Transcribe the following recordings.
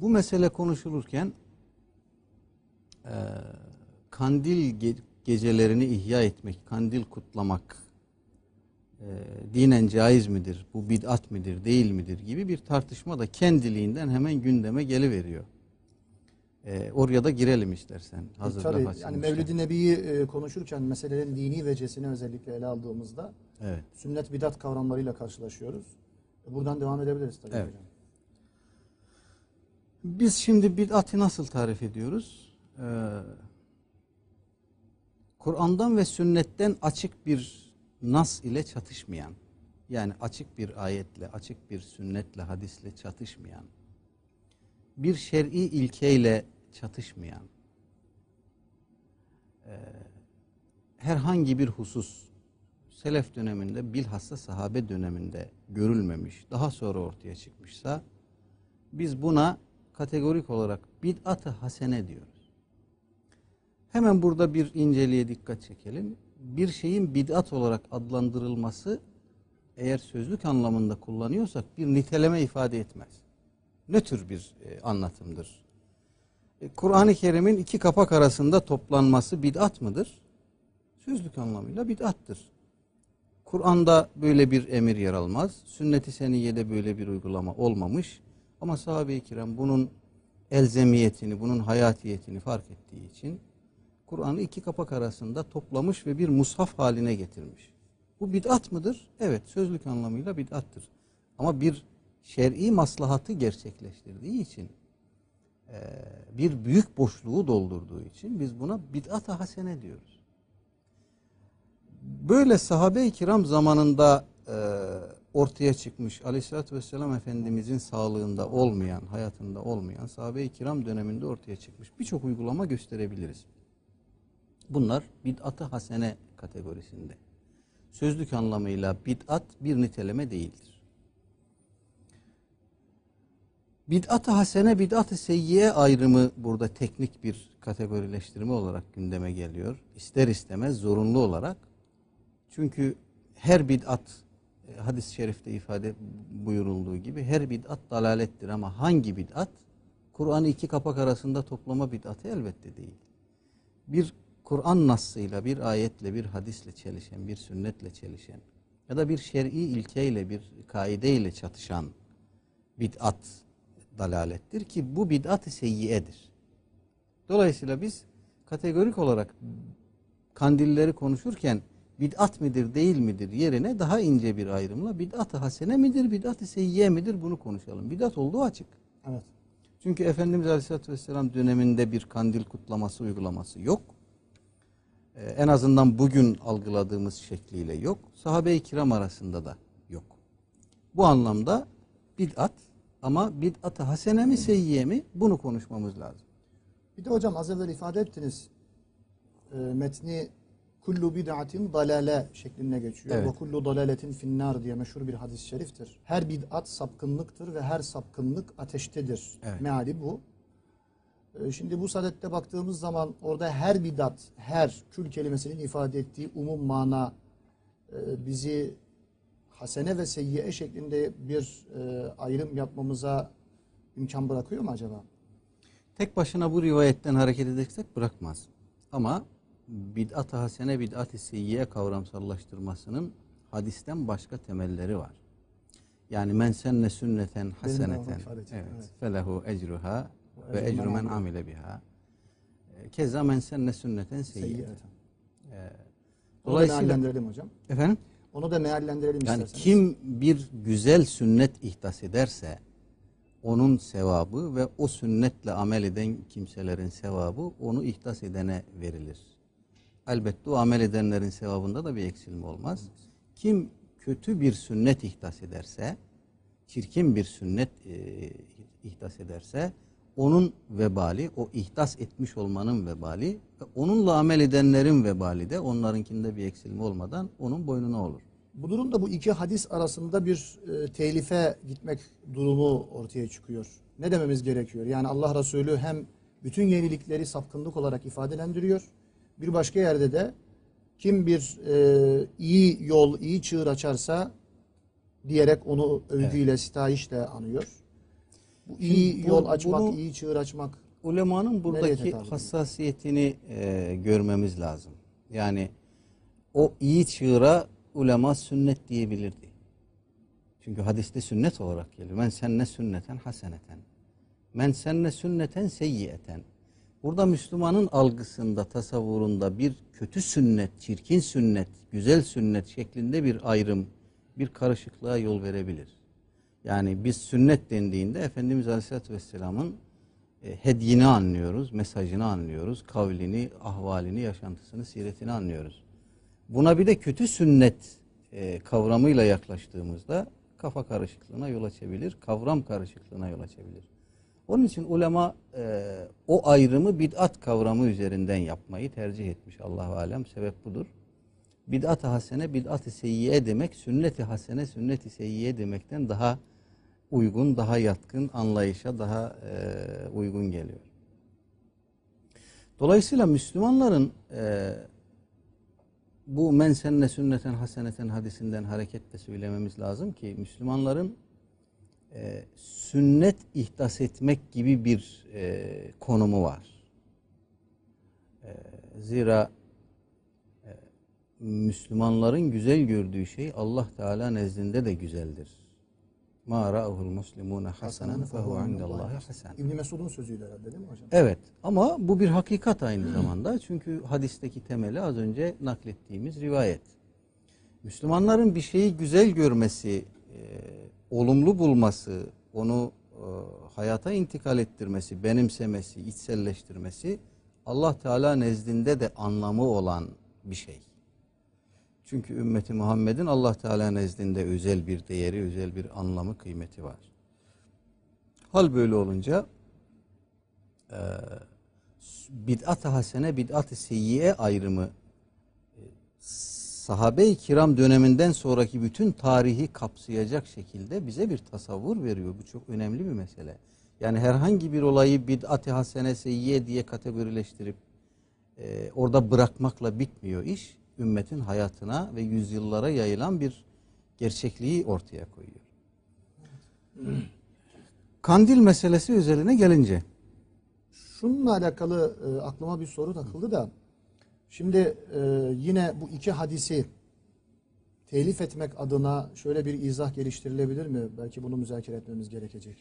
Bu mesele konuşulurken kandil gecelerini ihya etmek, kandil kutlamak dinen caiz midir, bu bid'at midir, değil midir gibi bir tartışma da kendiliğinden hemen gündeme geliveriyor. Oraya da girelim istersen. Tabii, yani Mevlid-i Nebi'yi konuşurken meselelerin dini vecesini özellikle ele aldığımızda evet, sünnet bid'at kavramlarıyla karşılaşıyoruz. Buradan devam edebiliriz tabii evet hocam. Biz şimdi bid'atı nasıl tarif ediyoruz? Kur'an'dan ve sünnetten açık bir nas ile çatışmayan, yani açık bir ayetle, açık bir sünnetle, hadisle çatışmayan, bir şer'i ilkeyle çatışmayan, herhangi bir husus, selef döneminde bilhassa sahabe döneminde görülmemiş, daha sonra ortaya çıkmışsa, biz buna kategorik olarak bid'at-ı hasene diyoruz. Hemen burada bir inceliğe dikkat çekelim. Bir şeyin bid'at olarak adlandırılması, eğer sözlük anlamında kullanıyorsak, bir niteleme ifade etmez. Nötr bir anlatımdır. Kur'an-ı Kerim'in iki kapak arasında toplanması bid'at mıdır? Sözlük anlamıyla bid'attır. Kur'an'da böyle bir emir yer almaz. Sünnet-i Seniyye'de böyle bir uygulama olmamış. Ama sahabe-i kiram bunun elzemiyetini, bunun hayatiyetini fark ettiği için Kur'an'ı iki kapak arasında toplamış ve bir mushaf haline getirmiş. Bu bid'at mıdır? Evet, sözlük anlamıyla bid'attır. Ama bir şer'i maslahatı gerçekleştirdiği için, bir büyük boşluğu doldurduğu için biz buna bid'at-ı hasene diyoruz. Böyle sahabe-i kiram zamanında ortaya çıkmış, aleyhissalatü vesselam Efendimizin sağlığında olmayan, hayatında olmayan, sahabe-i kiram döneminde ortaya çıkmış birçok uygulama gösterebiliriz. Bunlar bid'at-ı hasene kategorisinde. Sözlük anlamıyla bid'at bir niteleme değildir. Bid'at-ı hasene, bid'at-ı seyyiye ayrımı burada teknik bir kategorileştirme olarak gündeme geliyor. İster istemez zorunlu olarak. Çünkü her bid'at, hadis-i şerifte ifade buyurulduğu gibi, her bid'at dalalettir, ama hangi bid'at? Kur'an'ı iki kapak arasında toplama bid'atı elbette değil. Bir Kur'an nassıyla, bir ayetle, bir hadisle çelişen, bir sünnetle çelişen ya da bir şer'i ilkeyle, bir kaideyle çatışan bid'at dalalettir ki bu bid'at-ı seyyiyedir. Dolayısıyla biz kategorik olarak kandilleri konuşurken bid'at midir, değil midir yerine daha ince bir ayrımla bid'at-ı hasene midir, bid'at-ı seyyiye midir bunu konuşalım. Bid'at olduğu açık. Evet. Çünkü Efendimiz Aleyhisselatü Vesselam döneminde bir kandil kutlaması uygulaması yok. En azından bugün algıladığımız şekliyle yok. Sahabe-i kiram arasında da yok. Bu anlamda bid'at, ama bid'at-ı hasene mi, seyyiye mi, bunu konuşmamız lazım. Bir de hocam az evvel ifade ettiniz. Metni kullu bid'atin dalale şeklinde geçiyor. Evet. Ve kullu dalaletin finnar diye meşhur bir hadis-i şeriftir. Her bid'at sapkınlıktır ve her sapkınlık ateştedir. Evet. Meali bu. Şimdi bu sadette baktığımız zaman orada her bid'at, her kül kelimesinin ifade ettiği umum mana bizi hasene ve seyyiye şeklinde bir ayrım yapmamıza imkan bırakıyor mu acaba? Tek başına bu rivayetten hareket edersek bırakmaz. Ama bid'at-ı hasene, bid'at-ı seyyiye kavramsallaştırmasının hadisten başka temelleri var. Yani men senne sünneten haseneten felehu ecruha ve ecru men amile biha. Keza men senne sünneten seyyiyeten. Dolayısıyla değerlendirelim hocam. Efendim? Onu da değerlendirelim yani isterseniz. Kim bir güzel sünnet ihdas ederse onun sevabı ve o sünnetle amel eden kimselerin sevabı onu ihdas edene verilir. Elbette o amel edenlerin sevabında da bir eksilme olmaz. Kim kötü bir sünnet ihdas ederse, çirkin bir sünnet ihdas ederse onun vebali, o ihdas etmiş olmanın vebali ve onunla amel edenlerin vebali de onlarınkinde bir eksilme olmadan onun boynuna olur. Bu durumda bu iki hadis arasında bir telife gitmek durumu ortaya çıkıyor. Ne dememiz gerekiyor? Yani Allah Resulü hem bütün yenilikleri sapkınlık olarak ifadelendiriyor. Bir başka yerde de kim bir iyi yol, iyi çığır açarsa diyerek onu övgüyle, evet, sitayişle anıyor. iyi yol açmak, iyi çığır açmak. Ulemanın buradaki hassasiyetini görmemiz lazım. Yani o iyi çığıra ulema sünnet diyebilirdi. Çünkü hadiste sünnet olarak geliyor. Men senne sünneten haseneten. Men senne sünneten seyyiyeten. Burada Müslümanın algısında, tasavvurunda bir kötü sünnet, çirkin sünnet, güzel sünnet şeklinde bir ayrım, bir karışıklığa yol verebilir. Yani biz sünnet dendiğinde Efendimiz Aleyhisselatü Vesselam'ın hediyini anlıyoruz, mesajını anlıyoruz, kavlini, ahvalini, yaşantısını, siretini anlıyoruz. Buna bir de kötü sünnet kavramıyla yaklaştığımızda kafa karışıklığına yol açabilir, kavram karışıklığına yol açabilir. Onun için ulema o ayrımı bid'at kavramı üzerinden yapmayı tercih etmiş. Allah-u alem sebep budur. Bid'at-ı hasene, bid'at-ı seyyiye demek, sünnet-i hasene, sünnet-i seyyiye demekten daha uygun, daha yatkın, anlayışa daha uygun geliyor. Dolayısıyla Müslümanların bu men senne sünneten haseneten hadisinden hareketle söylememiz lazım ki Müslümanların sünnet ihdas etmek gibi bir konumu var. Zira Müslümanların güzel gördüğü şey Allah Teala nezdinde de güzeldir. مَا رَأَهُ الْمُسْلِمُونَ حَسَنًا فَهُوَ عِنْدَ اللّٰهِ حَسَنًا. İbn-i Mesud'un sözüyle herhalde değil mi hocam? Evet, ama bu bir hakikat aynı zamanda. Çünkü hadisteki temeli az önce naklettiğimiz rivayet. Müslümanların bir şeyi güzel görmesi, olumlu bulması, onu hayata intikal ettirmesi, benimsemesi, içselleştirmesi Allah Teala nezdinde de anlamı olan bir şey. Çünkü ümmeti Muhammed'in Allah Teala nezdinde özel bir değeri, özel bir anlamı, kıymeti var. Hal böyle olunca bid'at-ı hasene, bid'at-ı seyyiye ayrımı sahabe-i kiram döneminden sonraki bütün tarihi kapsayacak şekilde bize bir tasavvur veriyor. Bu çok önemli bir mesele. Yani herhangi bir olayı bid'at-ı hasene, seyyiye diye kategorileştirip orada bırakmakla bitmiyor iş. Ümmetin hayatına ve yüzyıllara yayılan bir gerçekliği ortaya koyuyor. Evet. Kandil meselesi üzerine gelince. Şununla alakalı aklıma bir soru takıldı da. Şimdi yine bu iki hadisi telif etmek adına şöyle bir izah geliştirilebilir mi? Belki bunu müzakere etmemiz gerekecek.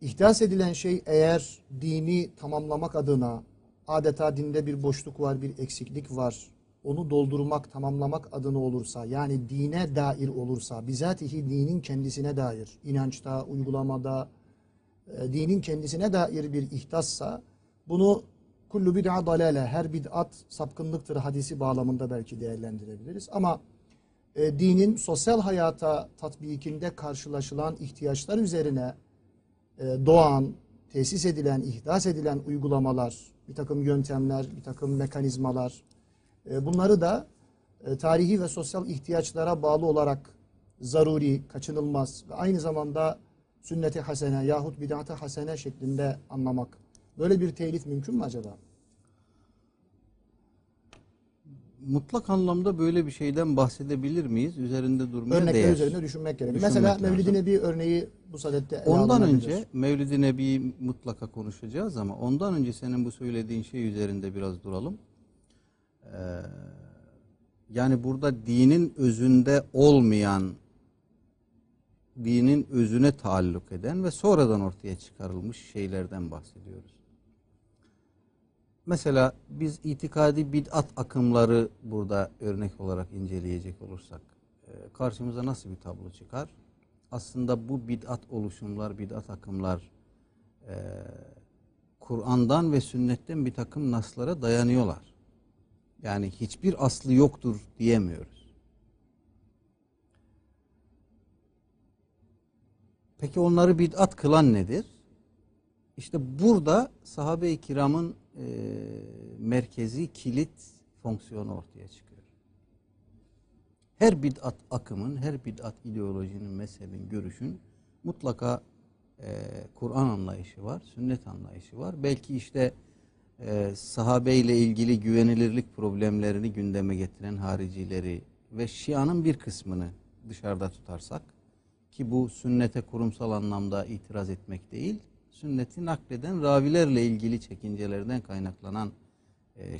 İhdas edilen şey eğer dini tamamlamak adına adeta dinde bir boşluk var, bir eksiklik var. Onu doldurmak, tamamlamak adına olursa, yani dine dair olursa, bizatihi dinin kendisine dair, inançta, uygulamada, dinin kendisine dair bir ihdassa, bunu kullu bid'a dalale, her bid'at sapkınlıktır hadisi bağlamında belki değerlendirebiliriz. Ama dinin sosyal hayata tatbikinde karşılaşılan ihtiyaçlar üzerine doğan, tesis edilen, ihdas edilen uygulamalar, bir takım yöntemler, bir takım mekanizmalar, bunları da tarihi ve sosyal ihtiyaçlara bağlı olarak zaruri, kaçınılmaz ve aynı zamanda sünnet-i hasene yahut bid'at-ı hasene şeklinde anlamak. Böyle bir telif mümkün mü acaba? Mutlak anlamda böyle bir şeyden bahsedebilir miyiz? Üzerinde durmaya örnekler değer. Örnekler üzerine düşünmek gerekir. Mesela Mevlid-i Nebi örneği bu sadette ele alınabilir. Ondan önce Mevlid-i Nebi'yi mutlaka konuşacağız ama ondan önce senin bu söylediğin şey üzerinde biraz duralım. Yani burada dinin özünde olmayan, dinin özüne taalluk eden ve sonradan ortaya çıkarılmış şeylerden bahsediyoruz. Mesela biz itikadi bid'at akımları burada örnek olarak inceleyecek olursak karşımıza nasıl bir tablo çıkar? Aslında bu bid'at oluşumlar, bid'at akımlar Kur'an'dan ve sünnetten bir takım naslara dayanıyorlar. Yani hiçbir aslı yoktur diyemiyoruz. Peki onları bid'at kılan nedir? İşte burada sahabe-i kiramın merkezi kilit fonksiyonu ortaya çıkıyor. Her bid'at akımın, her bid'at ideolojinin, mezhebin, görüşün mutlaka Kur'an anlayışı var, sünnet anlayışı var. Belki işte sahabeyle ilgili güvenilirlik problemlerini gündeme getiren haricileri ve Şia'nın bir kısmını dışarıda tutarsak, ki bu sünnete kurumsal anlamda itiraz etmek değil, sünneti nakleden ravilerle ilgili çekincelerden kaynaklanan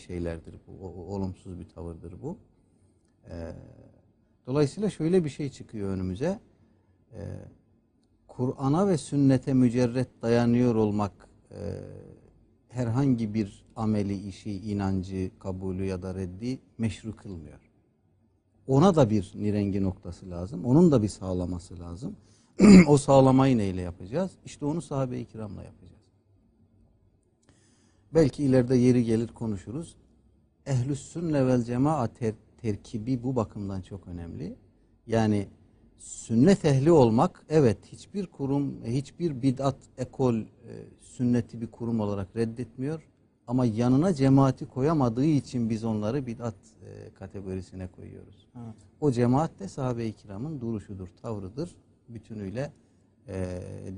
şeylerdir bu, olumsuz bir tavırdır bu. Dolayısıyla şöyle bir şey çıkıyor önümüze. Kur'an'a ve sünnete mücerret dayanıyor olmak herhangi bir ameli, işi, inancı, kabulü ya da reddi meşru kılmıyor. Ona da bir nirengi noktası lazım. Onun da bir sağlaması lazım. O sağlamayı neyle yapacağız? İşte onu sahabe-i kiramla yapacağız. Belki ileride yeri gelir konuşuruz. Ehl-ü's sünne vel cemaat terkibi bu bakımdan çok önemli. Yani sünnet ehli olmak, evet, hiçbir kurum, hiçbir bid'at ekol sünneti bir kurum olarak reddetmiyor. Ama yanına cemaati koyamadığı için biz onları bid'at kategorisine koyuyoruz. Evet. O cemaat de sahabe-i kiramın duruşudur, tavrıdır. Bütünüyle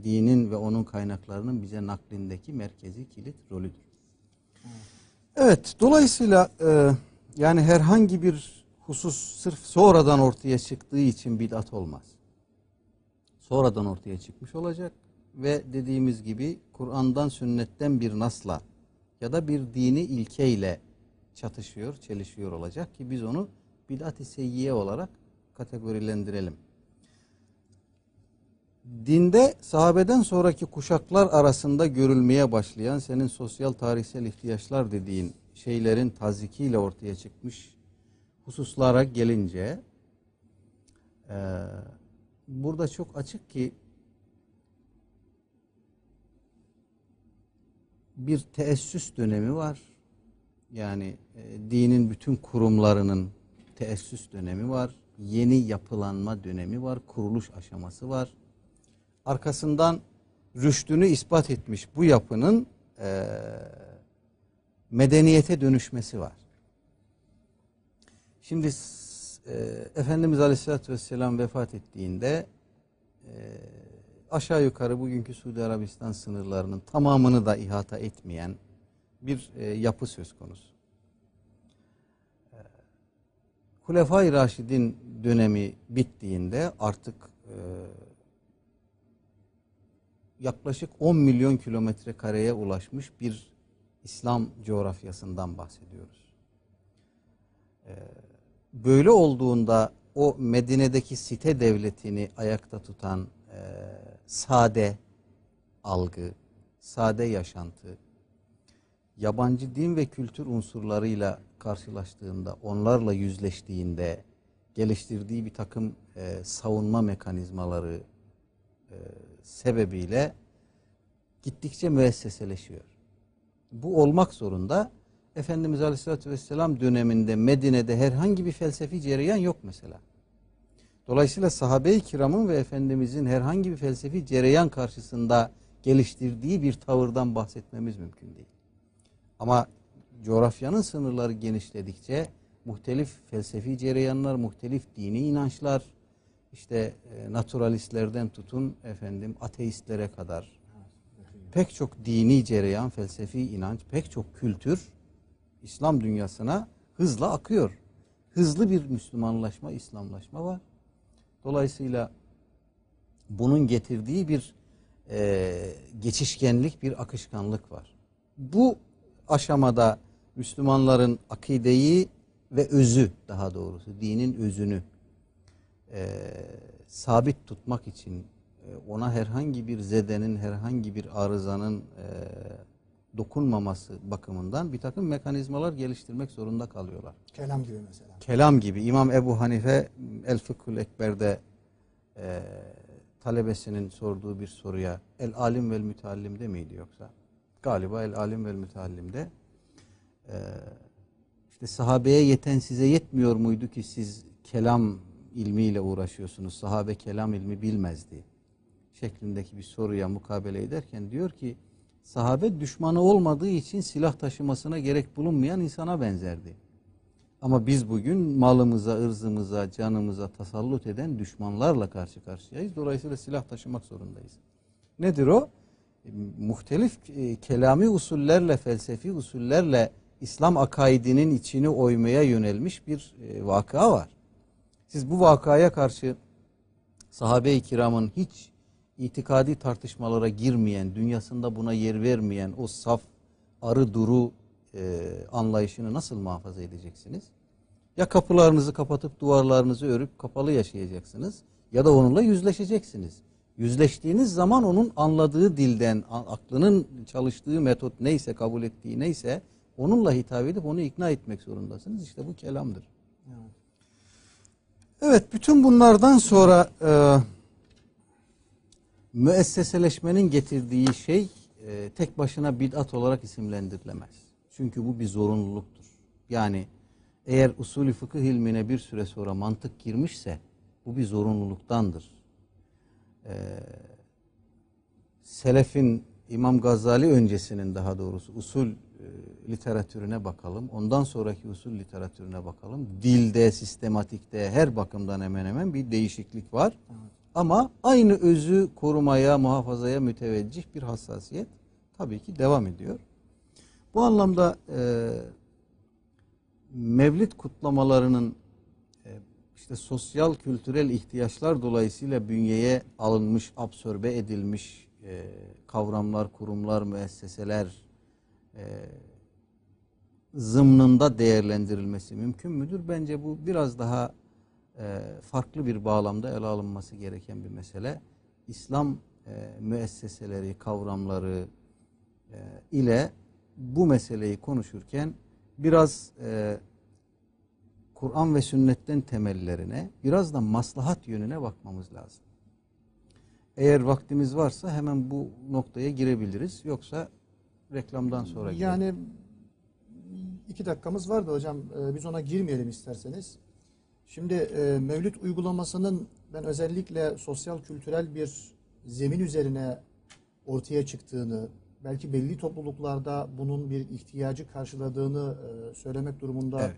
dinin ve onun kaynaklarının bize naklindeki merkezi kilit rolüdür. Evet, evet, dolayısıyla yani herhangi bir husus sırf sonradan ortaya çıktığı için bid'at olmaz. Sonradan ortaya çıkmış olacak ve dediğimiz gibi Kur'an'dan, sünnetten bir nasla ya da bir dini ilkeyle çatışıyor, çelişiyor olacak ki biz onu bid'at-i seyyiye olarak kategorilendirelim. Dinde sahabeden sonraki kuşaklar arasında görülmeye başlayan senin sosyal tarihsel ihtiyaçlar dediğin şeylerin tazikiyle ortaya çıkmış hususlara gelince burada çok açık ki bir teessüs dönemi var. Yani dinin bütün kurumlarının teessüs dönemi var. Yeni yapılanma dönemi var. Kuruluş aşaması var. Arkasından rüştünü ispat etmiş bu yapının medeniyete dönüşmesi var. Şimdi Efendimiz Aleyhisselatü Vesselam vefat ettiğinde aşağı yukarı bugünkü Suudi Arabistan sınırlarının tamamını da ihata etmeyen bir yapı söz konusu. Hulefai Raşid'in dönemi bittiğinde artık yaklaşık 10 milyon kilometre kareye ulaşmış bir İslam coğrafyasından bahsediyoruz. Böyle olduğunda o Medine'deki site devletini ayakta tutan sade algı, sade yaşantı, yabancı din ve kültür unsurlarıyla karşılaştığında, onlarla yüzleştiğinde geliştirdiği bir takım savunma mekanizmaları sebebiyle gittikçe müesseseleşiyor. Bu olmak zorunda. Efendimiz Aleyhisselatü Vesselam döneminde Medine'de herhangi bir felsefi cereyan yok mesela. Dolayısıyla sahabe-i kiramın ve Efendimizin herhangi bir felsefi cereyan karşısında geliştirdiği bir tavırdan bahsetmemiz mümkün değil. Ama coğrafyanın sınırları genişledikçe muhtelif felsefi cereyanlar, muhtelif dini inançlar, işte naturalistlerden tutun efendim ateistlere kadar pek çok dini cereyan, felsefi inanç, pek çok kültür İslam dünyasına hızla akıyor. Hızlı bir Müslümanlaşma, İslamlaşma var. Dolayısıyla bunun getirdiği bir geçişkenlik, bir akışkanlık var. Bu aşamada Müslümanların akideyi ve özü, daha doğrusu dinin özünü sabit tutmak için ona herhangi bir zedenin, herhangi bir arızanın dokunmaması bakımından bir takım mekanizmalar geliştirmek zorunda kalıyorlar. Kelam gibi mesela. Kelam gibi. İmam Ebu Hanife El-Fıkhu'l-Ekber'de talebesinin sorduğu bir soruya El-Alim vel-Mütallim'de miydi yoksa? Galiba El-Alim vel-Mütallim'de işte sahabeye yeten size yetmiyor muydu ki siz kelam ilmiyle uğraşıyorsunuz, sahabe kelam ilmi bilmezdi şeklindeki bir soruya mukabele ederken diyor ki sahabe düşmanı olmadığı için silah taşımasına gerek bulunmayan insana benzerdi. Ama biz bugün malımıza, ırzımıza, canımıza tasallut eden düşmanlarla karşı karşıyayız. Dolayısıyla silah taşımak zorundayız. Nedir o? Muhtelif kelami usullerle, felsefi usullerle İslam akaidinin içini oymaya yönelmiş bir vakıa var. Siz bu vakaya karşı sahabe-i kiramın hiç itikadi tartışmalara girmeyen, dünyasında buna yer vermeyen o saf, arı duru anlayışını nasıl muhafaza edeceksiniz? Ya kapılarınızı kapatıp duvarlarınızı örüp kapalı yaşayacaksınız ya da onunla yüzleşeceksiniz. Yüzleştiğiniz zaman onun anladığı dilden, aklının çalıştığı metot neyse, kabul ettiği neyse onunla hitap edip onu ikna etmek zorundasınız. İşte bu kelamdır. Evet, evet, bütün bunlardan sonra müesseseleşmenin getirdiği şey tek başına bid'at olarak isimlendirilemez. Çünkü bu bir zorunluluktur. Yani eğer usulü fıkıh ilmine bir süre sonra mantık girmişse bu bir zorunluluktandır. Selefin, İmam Gazali öncesinin daha doğrusu usul literatürüne bakalım. Ondan sonraki usul literatürüne bakalım. Dilde, sistematikte her bakımdan hemen hemen bir değişiklik var. Evet. Ama aynı özü korumaya, muhafazaya müteveccih bir hassasiyet tabii ki devam ediyor. Bu anlamda Mevlid kutlamalarının işte sosyal kültürel ihtiyaçlar dolayısıyla bünyeye alınmış, absorbe edilmiş kavramlar, kurumlar, müesseseler zımnında değerlendirilmesi mümkün müdür? Bence bu biraz daha farklı bir bağlamda ele alınması gereken bir mesele. İslam müesseseleri, kavramları ile bu meseleyi konuşurken biraz Kur'an ve sünnetten temellerine, biraz da maslahat yönüne bakmamız lazım. Eğer vaktimiz varsa hemen bu noktaya girebiliriz. Yoksa reklamdan sonra girelim. Yani 2 dakikamız var da hocam biz ona girmeyelim isterseniz. Şimdi Mevlid uygulamasının ben özellikle sosyal kültürel bir zemin üzerine ortaya çıktığını, belki belli topluluklarda bunun bir ihtiyacı karşıladığını söylemek durumunda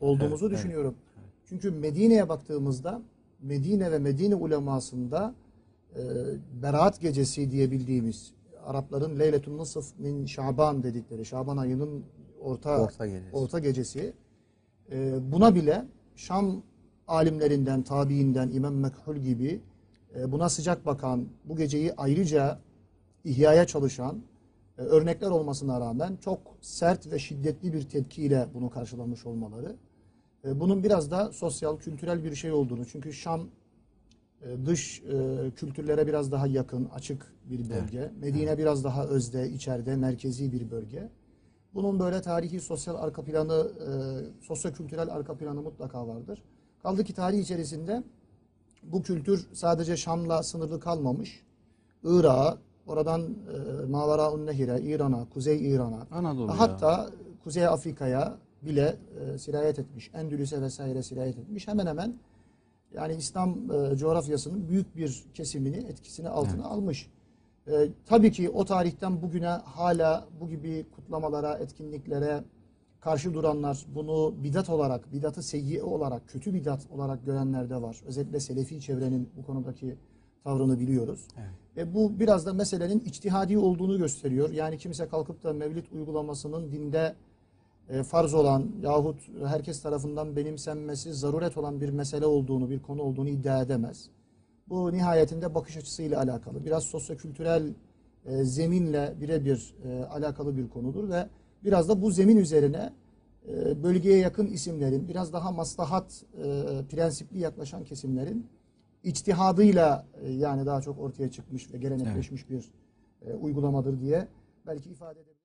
olduğumuzu düşünüyorum. Evet, evet. Çünkü Medine'ye baktığımızda Medine ve Medine ulemasında Beraat gecesi diyebildiğimiz Arapların Leyletun Nısf min Şaban dedikleri Şaban ayının orta gecesi buna bile Şam alimlerinden, tabiinden, İmam Mekhul gibi buna sıcak bakan, bu geceyi ayrıca ihyaya çalışan örnekler olmasına rağmen çok sert ve şiddetli bir tepkiyle bunu karşılamış olmaları. Bunun biraz da sosyal, kültürel bir şey olduğunu, çünkü Şam dış kültürlere biraz daha yakın, açık bir bölge. Evet. Medine biraz daha özde, içeride, merkezi bir bölge. Bunun böyle tarihi, sosyal arka planı, sosyo-kültürel arka planı mutlaka vardır. Kaldı ki tarih içerisinde bu kültür sadece Şam'la sınırlı kalmamış. Irak'a, oradan Mavara-ül Nehir'e, İran'a, Kuzey İran'a, Anadolu'ya, hatta Kuzey Afrika'ya bile sirayet etmiş. Endülüs'e vesaire sirayet etmiş. Hemen hemen yani İslam coğrafyasının büyük bir kesimini, etkisini altına almış. Tabii ki o tarihten bugüne hala bu gibi kutlamalara, etkinliklere karşı duranlar, bunu bid'at olarak, bid'atı seyyiye olarak, kötü bid'at olarak görenler de var. Özellikle Selefi çevrenin bu konudaki tavrını biliyoruz. Evet. Bu biraz da meselenin içtihadi olduğunu gösteriyor. Yani kimse kalkıp da Mevlid uygulamasının dinde farz olan yahut herkes tarafından benimsenmesi zaruret olan bir mesele olduğunu, bir konu olduğunu iddia edemez. Bu nihayetinde bakış açısıyla alakalı. Biraz sosyo-kültürel zeminle birebir alakalı bir konudur ve biraz da bu zemin üzerine bölgeye yakın isimlerin, biraz daha maslahat prensipli yaklaşan kesimlerin içtihadıyla yani daha çok ortaya çıkmış ve gelenekleşmiş bir uygulamadır diye belki ifade edebiliriz.